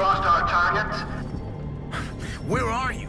lost our targets? Where are you?